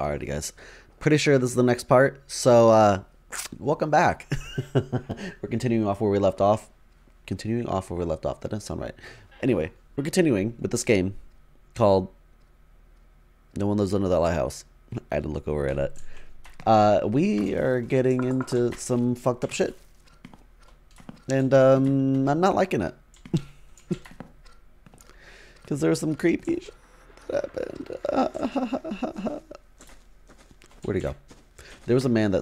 Alrighty, guys. Pretty sure this is the next part, so welcome back. We're continuing off where we left off. That doesn't sound right. Anyway, we're continuing with this game called No One Lives Under the Lighthouse. I had to look over at it. We are getting into some fucked up shit. And I'm not liking it. Because there's some creepy shit that happened. Where'd he go? There was a man that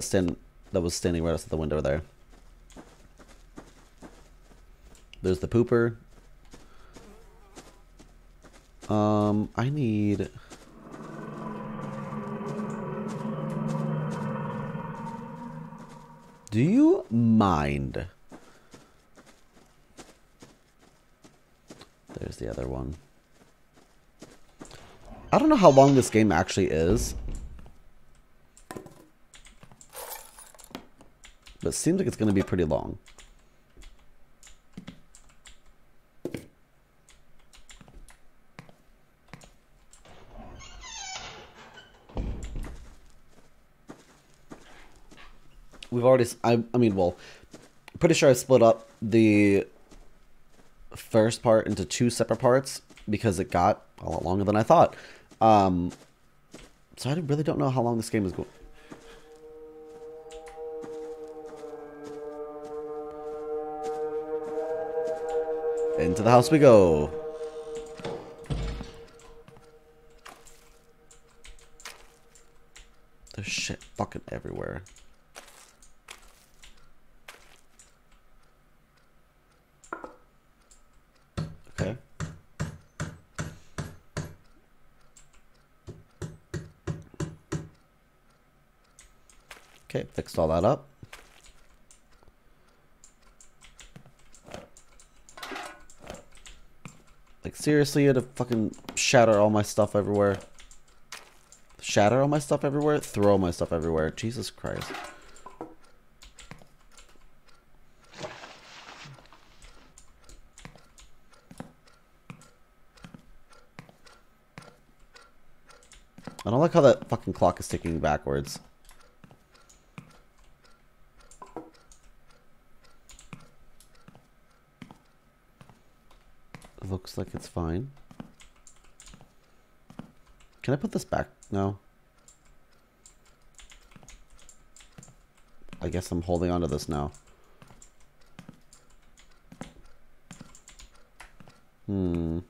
was standing right outside the window there. There's the pooper. I need... Do you mind? There's the other one. I don't know how long this game actually is. But it seems like it's going to be pretty long. We've already, well, pretty sure I split up the first part into two separate parts because it got a lot longer than I thought. So I really don't know how long this game is going. Into the house we go. There's shit fucking everywhere. Okay. Okay, fixed all that up. Like seriously, it'd fucking shatter all my stuff everywhere. Shatter all my stuff everywhere? Throw my stuff everywhere. Jesus Christ. I don't like how that fucking clock is ticking backwards. It looks like it's fine. Can I put this back? No. I guess I'm holding on to this now. Okay,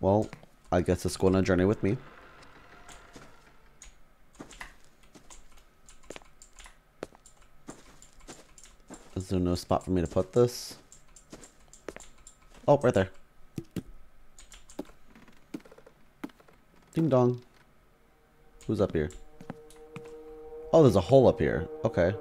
well... I guess it's going on a journey with me. Is there no spot for me to put this? Oh, right there. Ding dong. Who's up here? Oh, there's a hole up here. Okay.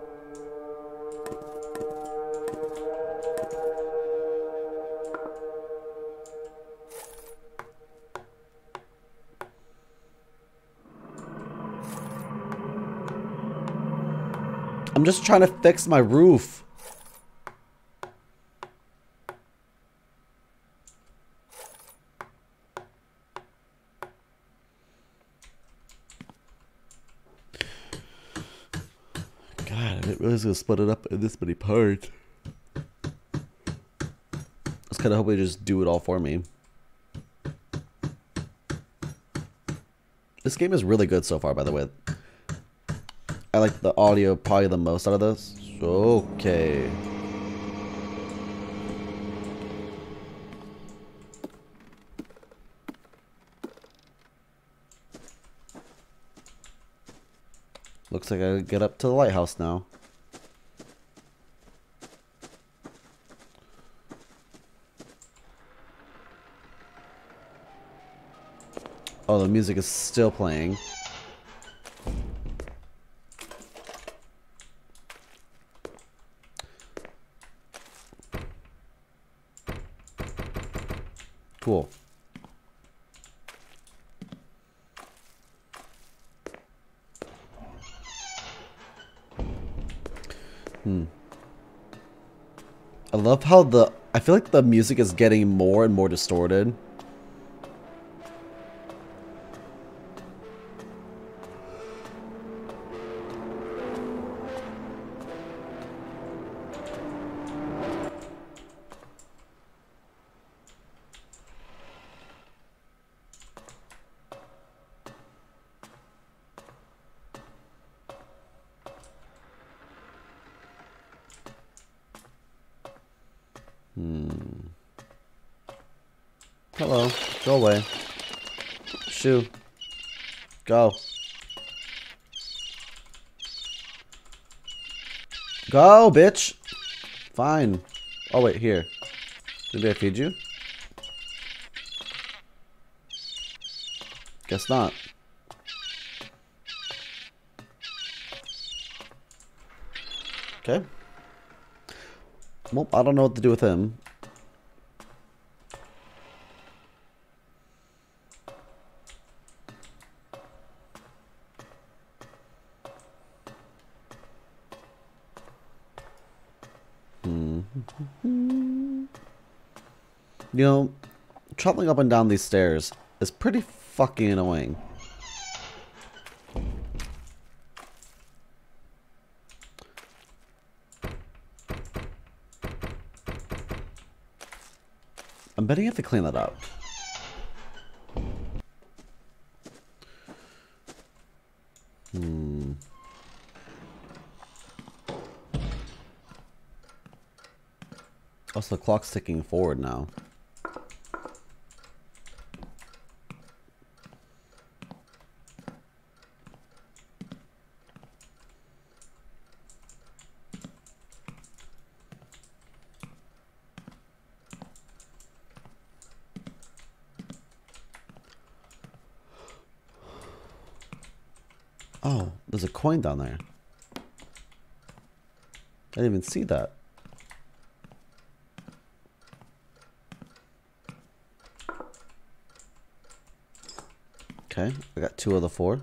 I'm just trying to fix my roof. God, I didn't realize I was gonna split it up in this many parts. I was kind of hoping to just do it all for me. This game is really good so far, by the way. I like the audio probably the most out of this. Okay. Looks like I get up to the lighthouse now. Oh, the music is still playing. Cool. I love how I feel like the music is getting more and more distorted. Hello. Go away. Shoo. Go. Go, bitch. Fine. Oh, wait, here. Did I feed you? Guess not. Okay. Well, I don't know what to do with him. You know, traveling up and down these stairs is pretty fucking annoying. I'm betting I have to clean that up. Also, the clock's ticking forward now. Oh, there's a coin down there. I didn't even see that. Okay, I got 2 of the 4.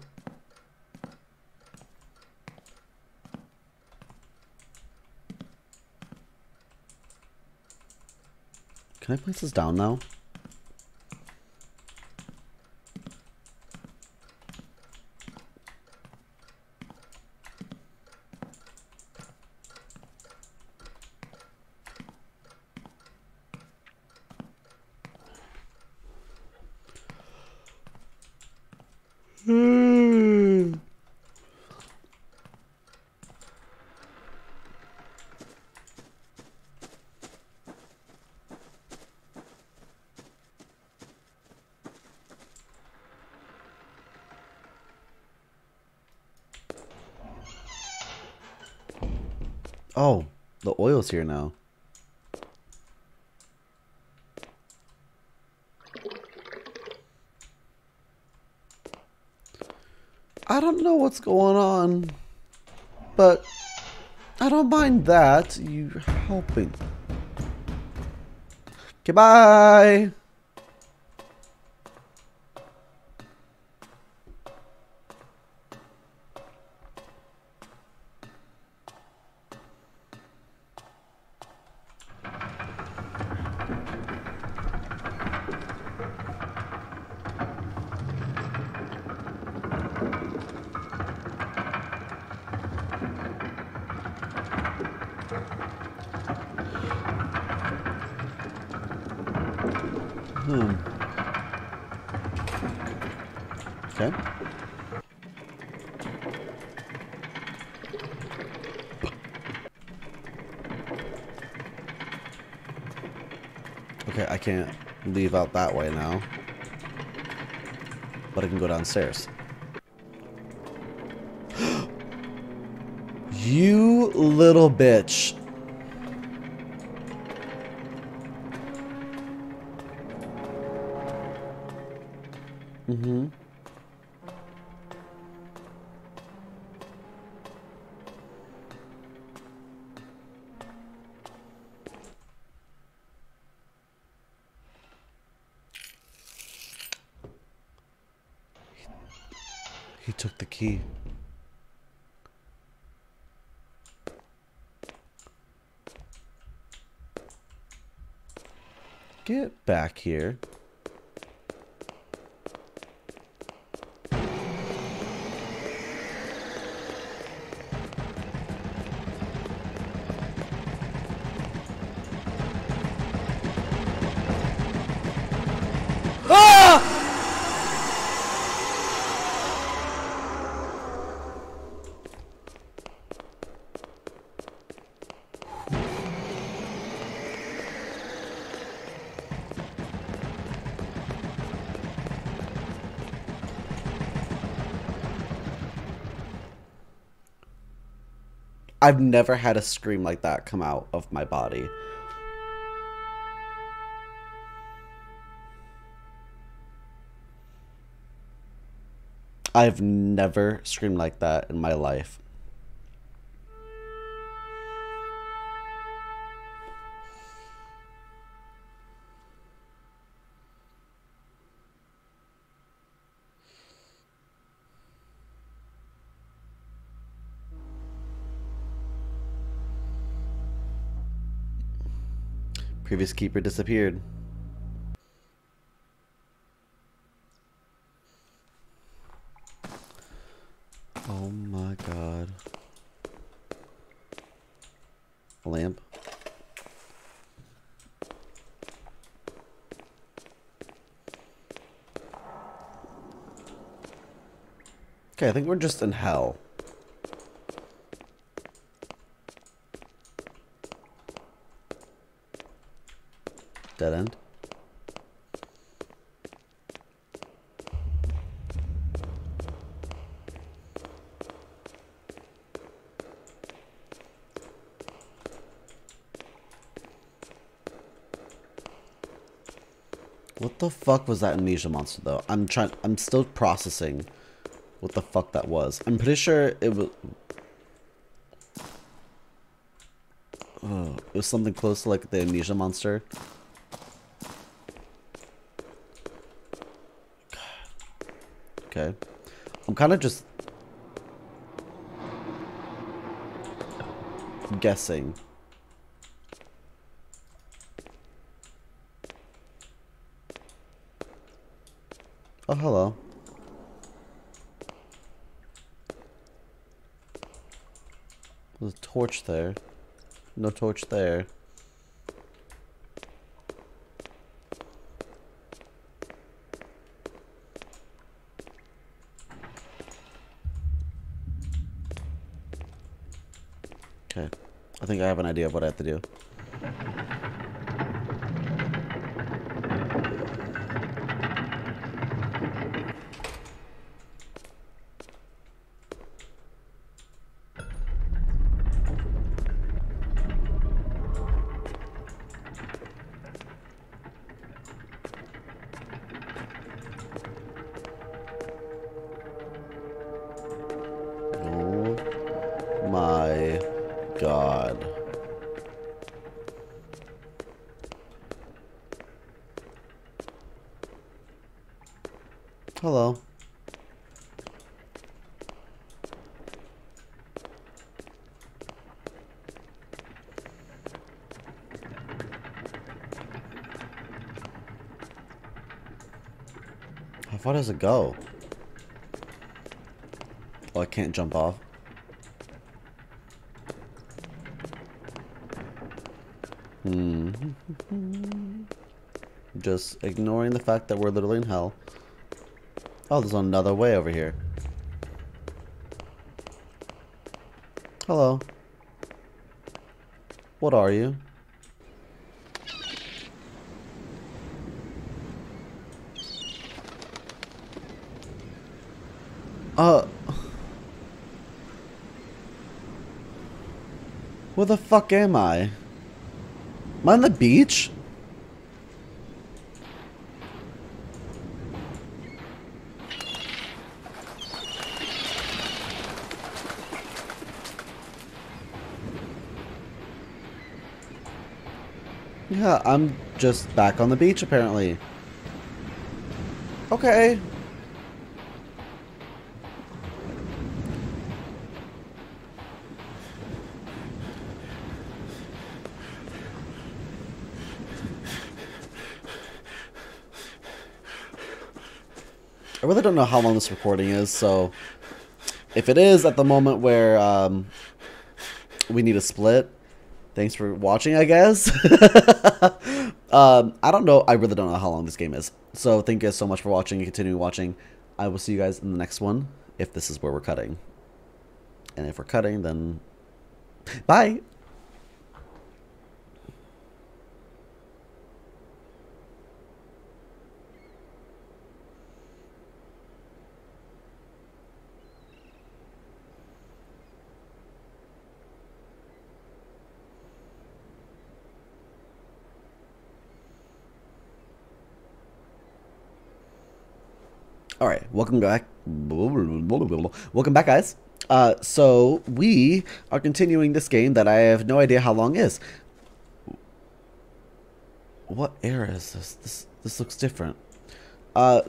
Can I place this down now? Oh, the oil's here now. I don't know what's going on, but I don't mind that. You're helping. Goodbye. Okay. Okay, I can't leave out that way now. But I can go downstairs. You little bitch. Mm-hmm. He took the key. Get back here. I've never had a scream like that come out of my body. I've never screamed like that in my life. Previous keeper disappeared. Oh my god. A lamp. Okay, I think we're just in hell. Dead end. What the fuck was that amnesia monster though? I'm still processing what the fuck that was. I'm pretty sure it was something close to like the amnesia monster. Okay, I'm kind of just guessing. Oh, hello. There's a torch there. No torch there. I think I have an idea of what I have to do. Oh my god. Hello. How far does it go? Oh, I can't jump off. Just ignoring the fact that we're literally in hell. Oh, there's another way over here. Hello. What are you? Where the fuck am I? Am I on the beach? Yeah, I'm just back on the beach apparently. Okay. I really don't know how long this recording is, so if it is at the moment where we need a split, thanks for watching, I guess. I don't know. I really don't know how long this game is. So thank you guys so much for watching and continuing watching. I will see you guys in the next one if this is where we're cutting. And if we're cutting, then bye. All right, welcome back. Welcome back, guys. So we are continuing this game that I have no idea how long is. What era is this? This looks different.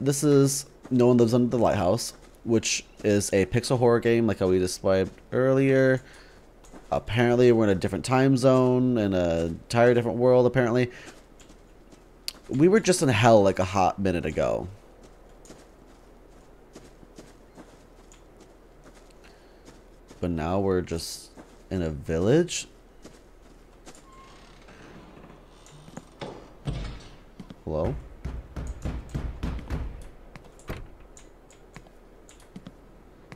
This is No One Lives Under the Lighthouse, which is a pixel horror game like how we described earlier. Apparently we're in a different time zone and an entire different world, apparently. We were just in hell like a hot minute ago. But now we're just in a village? Hello?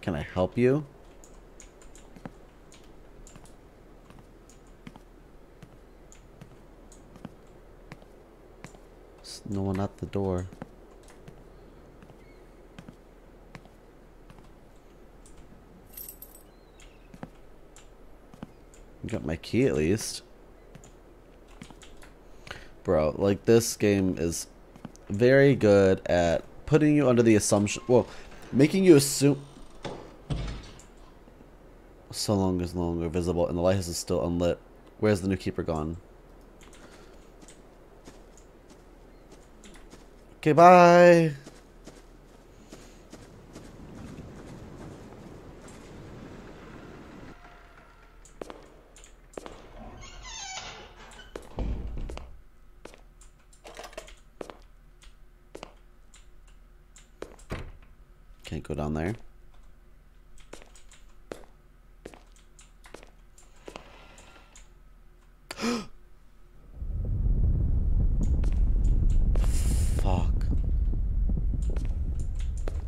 Can I help you? No one at the door. I got my key at least. Bro, like this game is very good at putting you under the assumption, well, making you assume so long is no longer visible and the lighthouse is still unlit. Where's the new keeper gone? Okay, bye. Can't go down there.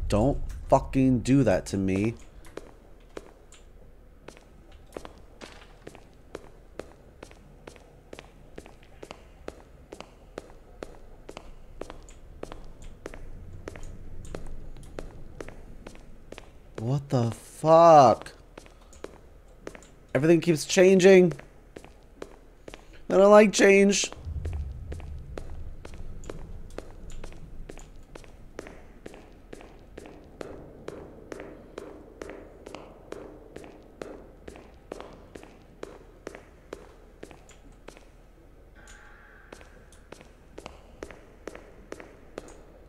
Don't fucking do that to me. What the fuck? Everything keeps changing. I don't like change.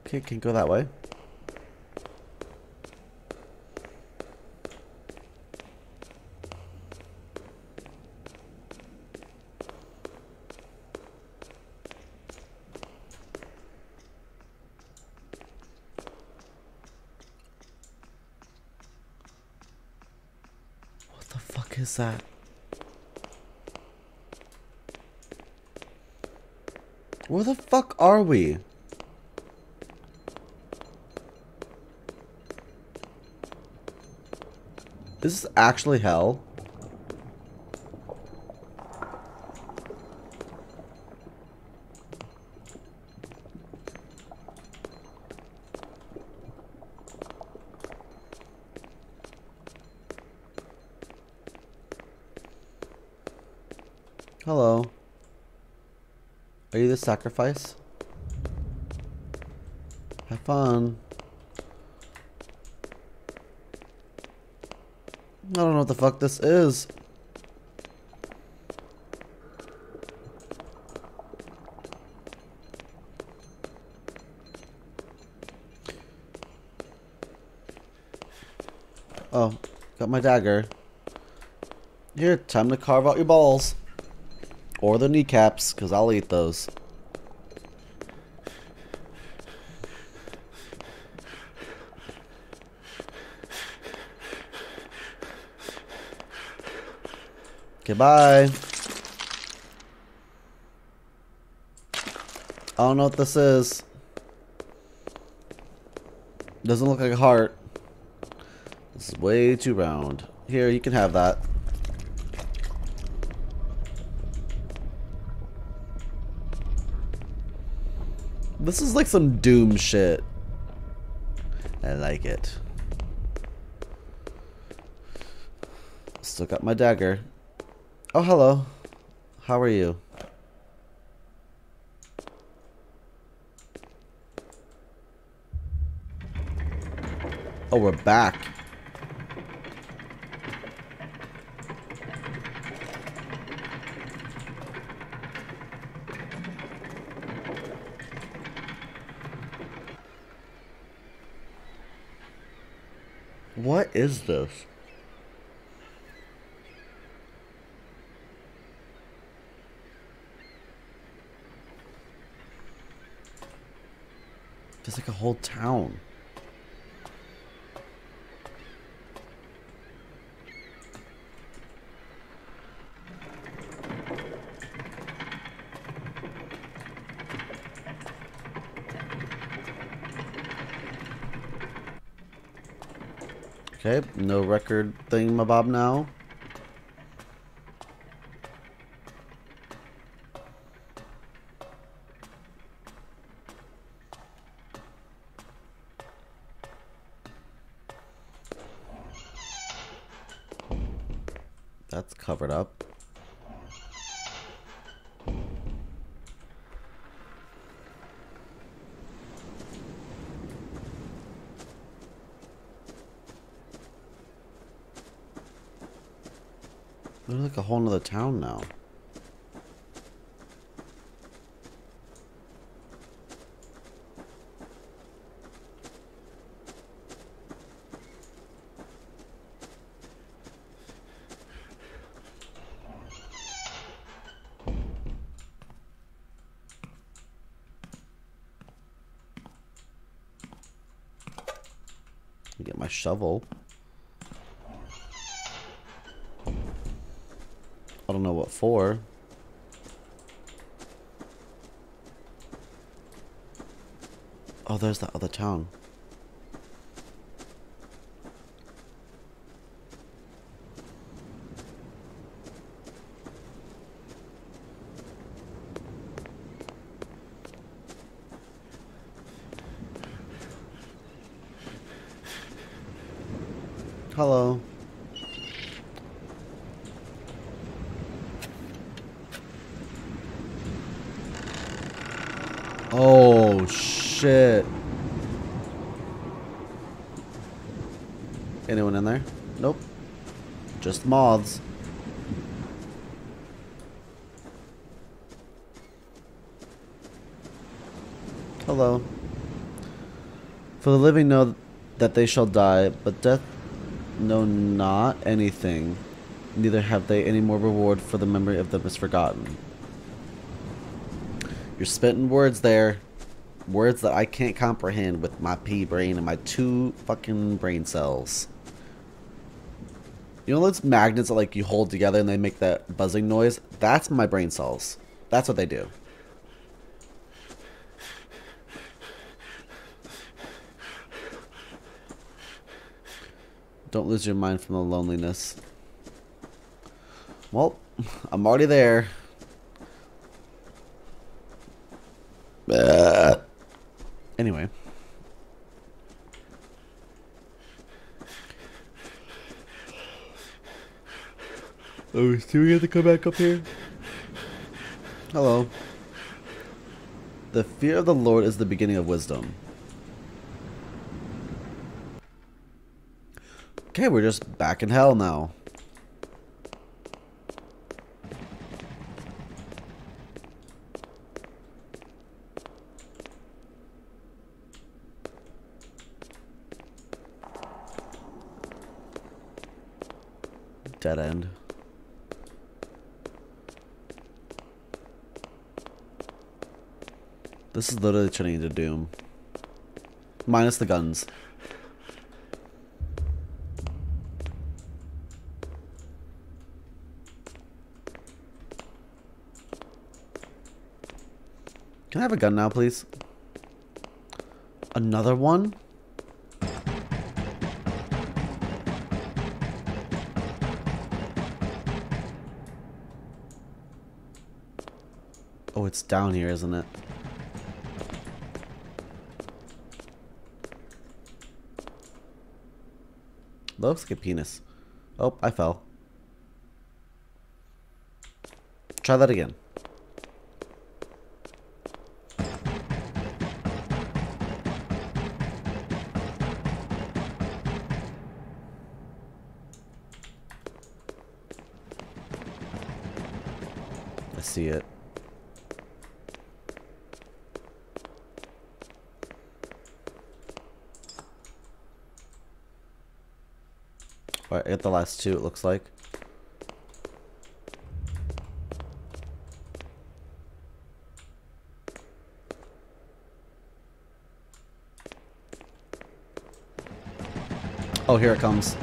Okay, can't go that way. What the fuck is that? Where the fuck are we? Is this actually hell? Hello. Are you the sacrifice? Have fun. I don't know what the fuck this is. Oh, got my dagger. Here, time to carve out your balls. Or the kneecaps, because I'll eat those. Goodbye. I don't know what this is. Doesn't look like a heart. This is way too round. Here, you can have that. This is like some Doom shit. I like it. Still got my dagger. Oh, hello. How are you? Oh, we're back. What is this? There's like a whole town. Okay, no record thingamabob now. That's covered up. There's like a whole nother town now. Get my shovel. I don't know what for. Oh, there's that other town. Hello. Oh, shit. Anyone in there? Nope. Just moths. Hello. For the living know that they shall die, but death know not anything. Neither have they any more reward, for the memory of them is forgotten. You're spitting words there. Words that I can't comprehend with my pea brain and my 2 fucking brain cells. You know those magnets that like you hold together and they make that buzzing noise? That's my brain cells. That's what they do. Don't lose your mind from the loneliness. Well, I'm already there. Anyway. Oh, do we have to come back up here? Hello. The fear of the Lord is the beginning of wisdom. Okay, we're just back in hell now. Dead end. This is literally turning into Doom. Minus the guns. Can I have a gun now, please? Another one? Oh, it's down here, isn't it? Looks like a penis. Oh, I fell. Try that again. I see it. Alright, I got the last two, it looks like. Oh, here it comes.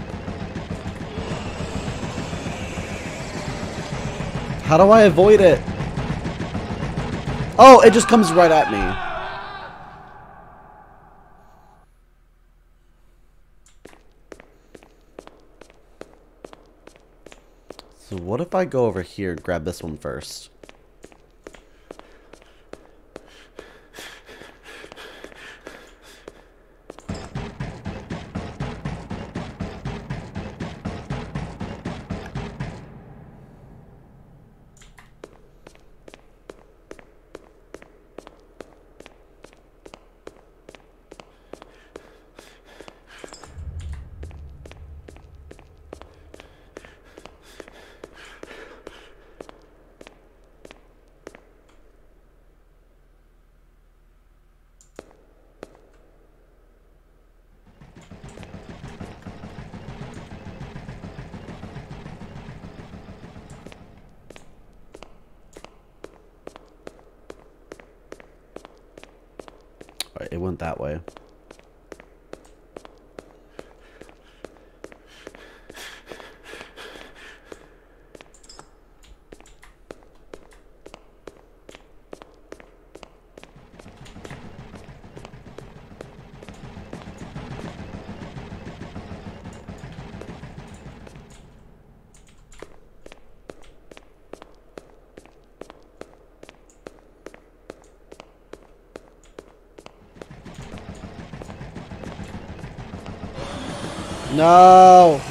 How do I avoid it? Oh, it just comes right at me. So what if I go over here and grab this one first? It went that way. No.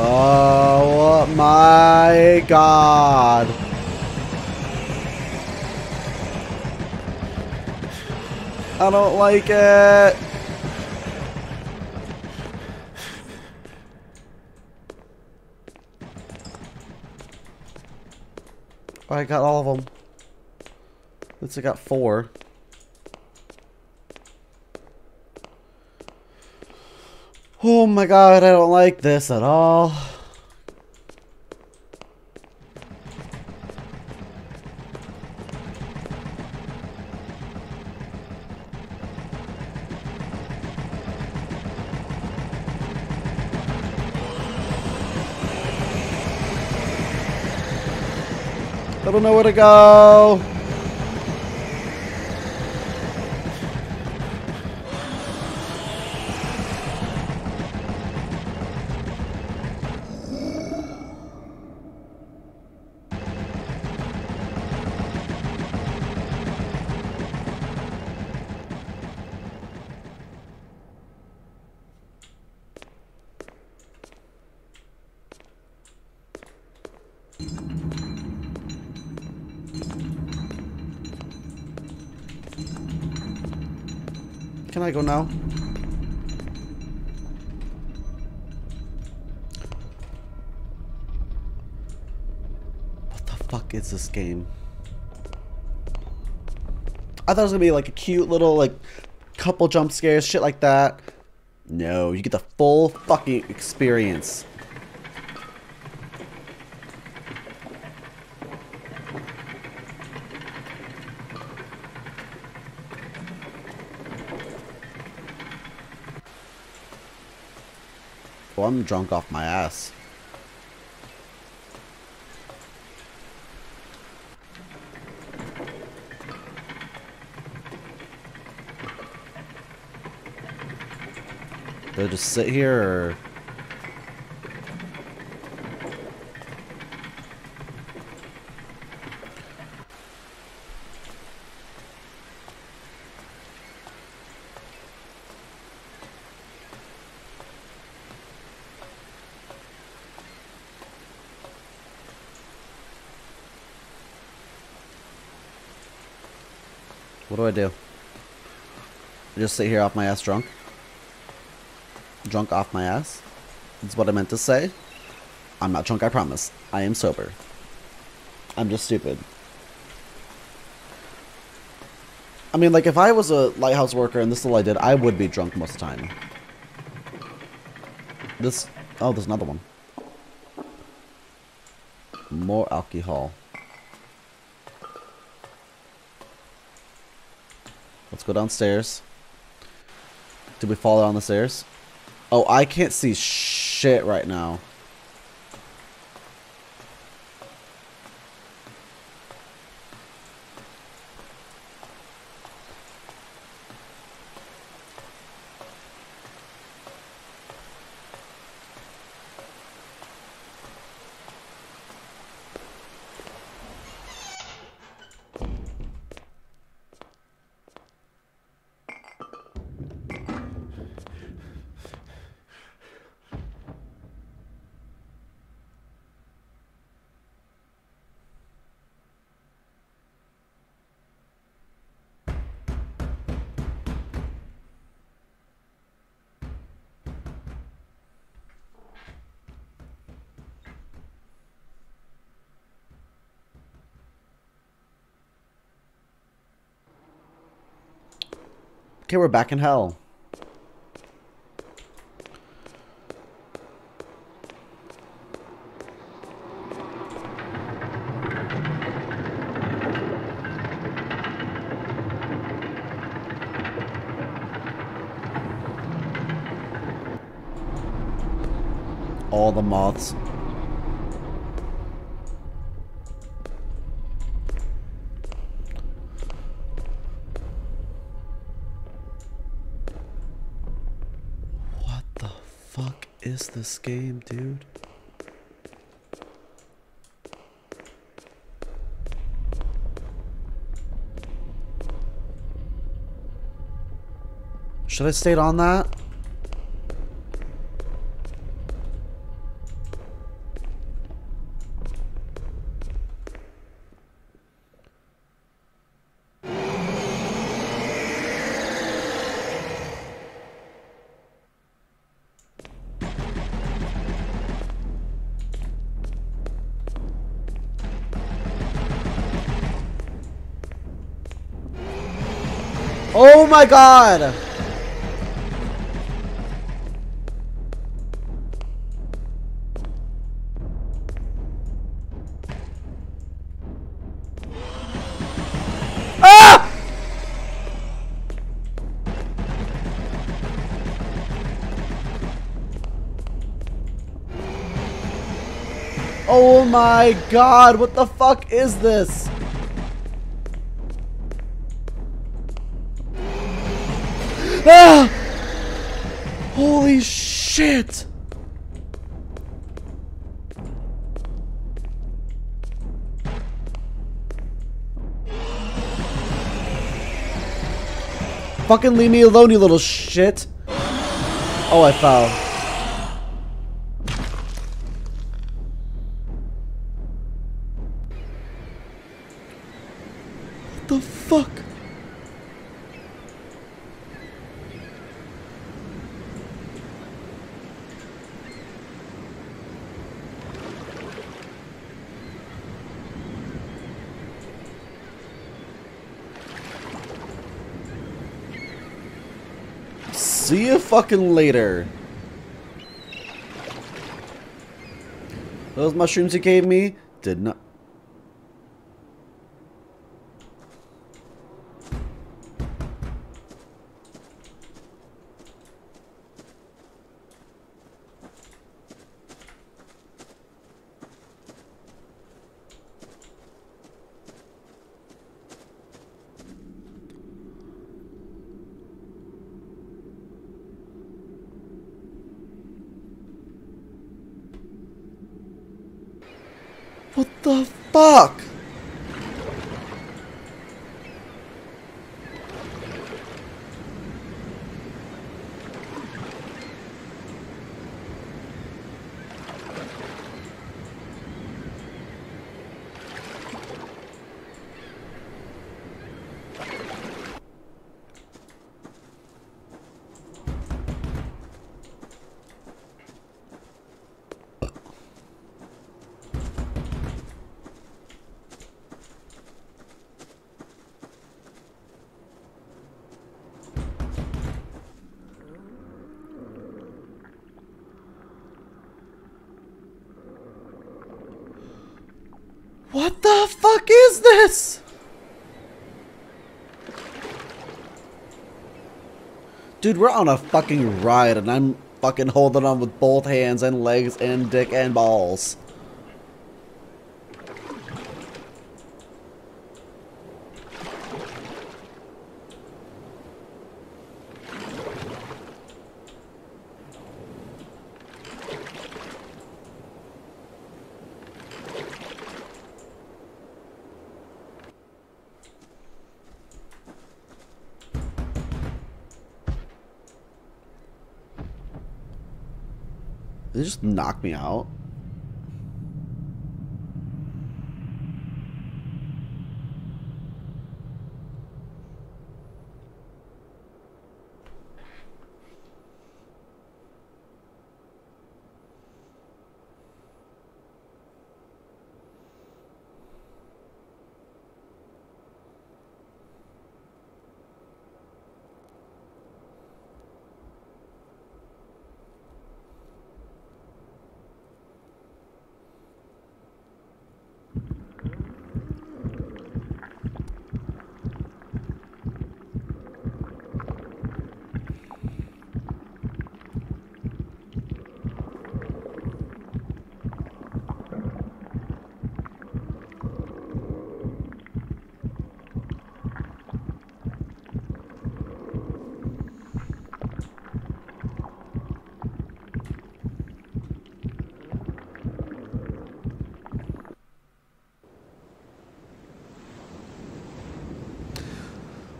Oh my God. I don't like it. Oh, I got all of them. Looks like I got 4. Oh my God, I don't like this at all. I don't know where to go. Can I go now? What the fuck is this game? I thought it was gonna be like a cute little like couple jump scares, shit like that. No, you get the full fucking experience. Well, I'm drunk off my ass. Do I just sit here or... What do? I just sit here off my ass drunk. Drunk off my ass. That's what I meant to say. I'm not drunk, I promise. I am sober. I'm just stupid. I mean, like, if I was a lighthouse worker and this is all I did, I would be drunk most of the time. This... oh, there's another one. More alcohol. Let's go downstairs. Did we fall down the stairs? Oh, I can't see shit right now. Okay, we're back in hell. All the moths. This game, dude. Should I stayed on that? Oh my god! Ah! Oh my god, what the fuck is this? Ah! Holy shit! Fucking leave me alone, you little shit! Oh, I fell. What the fuck? See you fucking later. Those mushrooms you gave me did not. What the fuck? fuck is this? Dude, we're on a fucking ride and I'm fucking holding on with both hands and legs and dick and balls. They just knock me out.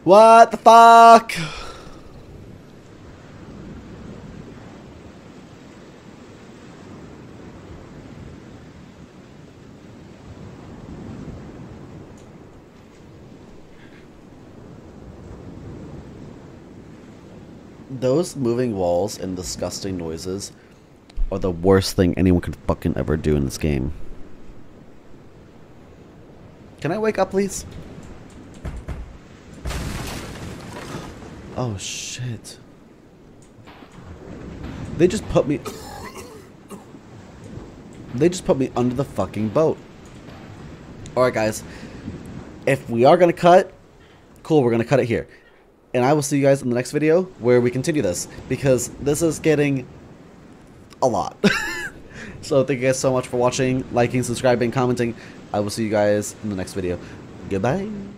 What the fuck? Those moving walls and disgusting noises are the worst thing anyone could fucking ever do in this game. Can I wake up, please? Oh shit. They just put me under the fucking boat. Alright guys, if we are gonna cut, cool, we're gonna cut it here. And I will see you guys in the next video where we continue this, because this is getting a lot. So thank you guys so much for watching, liking, subscribing, commenting. I will see you guys in the next video. Goodbye.